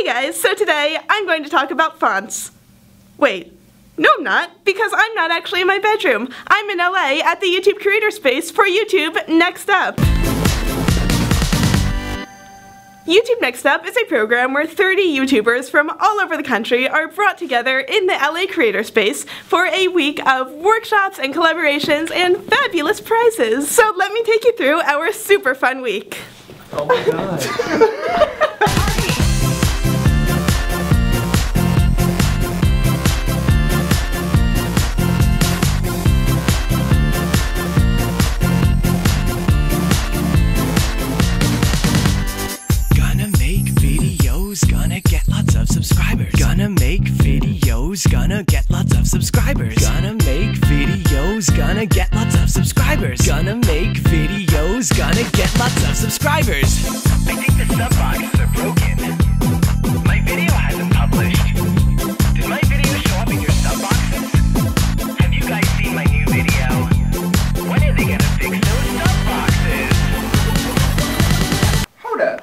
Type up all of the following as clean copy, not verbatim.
Hey guys, so today I'm going to talk about fonts. Wait, no I'm not, because I'm not actually in my bedroom. I'm in LA at the YouTube Creator Space for YouTube Next Up. YouTube Next Up is a program where 30 YouTubers from all over the country are brought together in the LA Creator Space for a week of workshops and collaborations and fabulous prizes. So let me take you through our super fun week. Oh my god. Gonna get lots of subscribers. Gonna make videos. Gonna get lots of subscribers. Gonna make videos. Gonna get lots of subscribers. I think the sub boxes are broken. My video hasn't published. Did my video show up in your sub boxes? Have you guys seen my new video? When are they gonna fix those sub boxes? Hold up.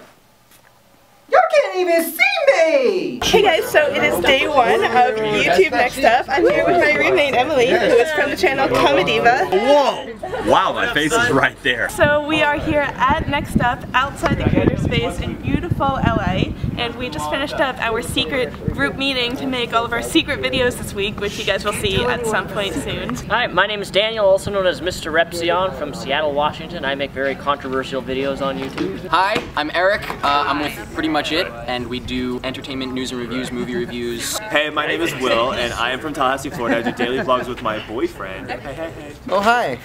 You can't even see. Hey guys, so it is day one of YouTube Next Up. I'm here with my roommate Emily, who is from the channel Comediva. Whoa! Wow, my face is right there. So we are here at Next Up, outside the creator space in beautiful LA, and we just finished up our secret group meeting to make all of our secret videos this week, which you guys will see at some point soon. Hi, my name is Daniel, also known as Mr. Repzion from Seattle, Washington. I make very controversial videos on YouTube. Hi, I'm Eric. I'm with Pretty Much It, and we do entertainment news and reviews, movie reviews. Hey, my name is Will, and I am from Tallahassee, Florida. I do daily vlogs with my boyfriend. Hey, hey, hey. Oh, hi.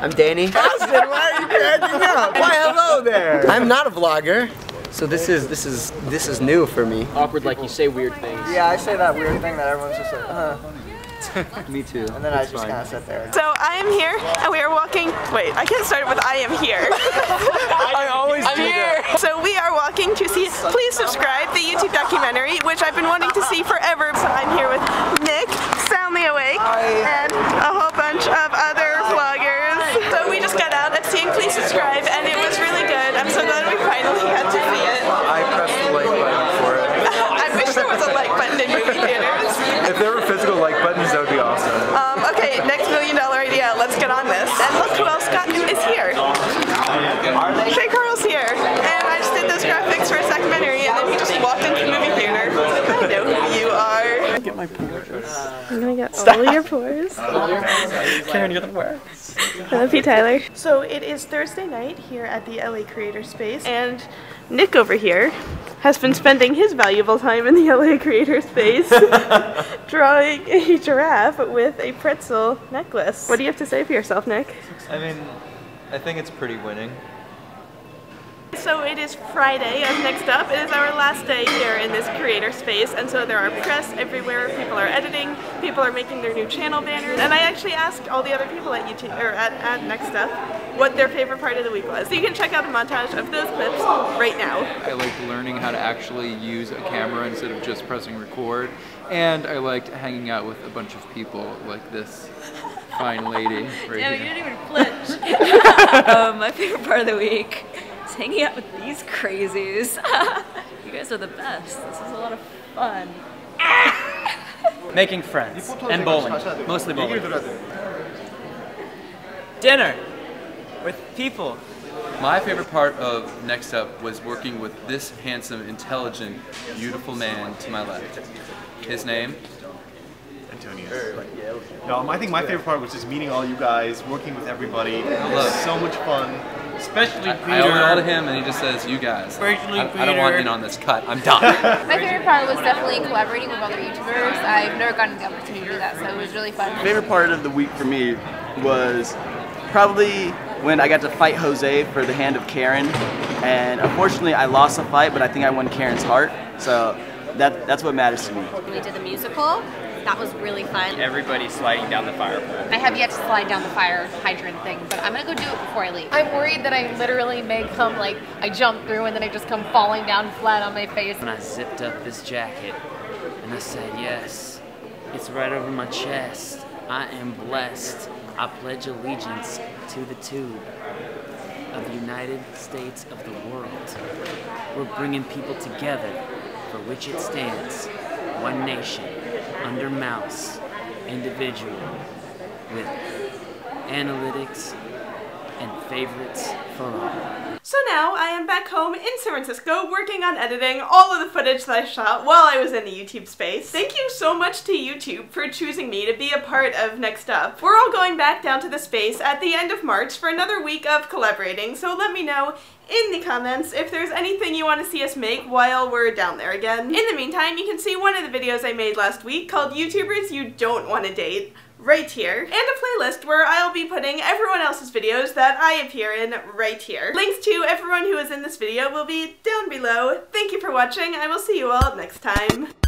I'm Danny. Austin, why are you cracking up? Why, hello there. I'm not a vlogger. So this is new for me. Awkward, like you say weird things. Yeah, I say that weird thing that everyone's just like, Me too. And then I just kind of sit there. So I am here, and we are walking. Wait, I can't start it with I am here. I'm here. So we are walking to see. Please subscribe the YouTube documentary, which I've been wanting to see forever. So I'm here with Nick, soundly awake, and a whole bunch of other vloggers. So we just got out and seeing Please Subscribe, and it was really good. I'm so glad we finally got to see it. I pressed the like button for it. I wish there was a like button in movie theaters. If there were physical like buttons, that would be awesome. Okay, next $1 million idea. Let's get on this. And look who else is here. Trey Carl's here. And I just did those graphics for a documentary, and then he just walked into the movie theater. I know who you are. Get my pores. I'm gonna get all your pores. Karen, you're the worst. Hello, P. Tyler. So it is Thursday night here at the LA Creator Space, and Nick over here has been spending his valuable time in the LA Creator Space drawing a giraffe with a pretzel necklace. What do you have to say for yourself, Nick? I mean, I think it's pretty winning. So it is Friday of Next Up. It is our last day here in this creator space, and so there are press everywhere, people are editing, people are making their new channel banners, and I actually asked all the other people at YouTube, or at Next Up, what their favorite part of the week was. So you can check out a montage of those clips right now. I liked learning how to actually use a camera instead of just pressing record, and I liked hanging out with a bunch of people like this fine lady right here. You didn't even flinch. My favorite part of the week. Hanging out with these crazies. You guys are the best. This is a lot of fun. Making friends and bowling. Mostly bowling. Dinner with people. My favorite part of Next Up was working with this handsome, intelligent, beautiful man to my left. His name? Antonio. No, I think my favorite part was just meeting all you guys, working with everybody. It was so much fun. Especially Peter. I owe it all to him, and he just says, "You guys, I don't want in on this cut. I'm done." My favorite part was definitely collaborating with other YouTubers. I've never gotten the opportunity to do that, so it was really fun. Favorite part of the week for me was probably when I got to fight Jose for the hand of Karen, and unfortunately I lost the fight, but I think I won Karen's heart. So that's what matters to me. We did the musical. That was really fun. Everybody's sliding down the fire pole. I have yet to slide down the fire hydrant thing, but I'm gonna go do it before I leave. I'm worried that I literally may come, like, I jump through and then I just come falling down flat on my face. When I zipped up this jacket and I said yes, it's right over my chest. I am blessed. I pledge allegiance to the tube of the United States of the world. We're bringing people together for which it stands, one nation, under mouse, individual, with analytics and favorites for all. So now I am back home in San Francisco working on editing all of the footage that I shot while I was in the YouTube space. Thank you so much to YouTube for choosing me to be a part of Next Up. We're all going back down to the space at the end of March for another week of collaborating, so let me know in the comments if there's anything you want to see us make while we're down there again. In the meantime, you can see one of the videos I made last week called YouTubers You Don't Want to Date right here, and a playlist where I'll be putting everyone else's videos that I appear in right here. Links to everyone who is in this video will be down below. Thank you for watching. I will see you all next time.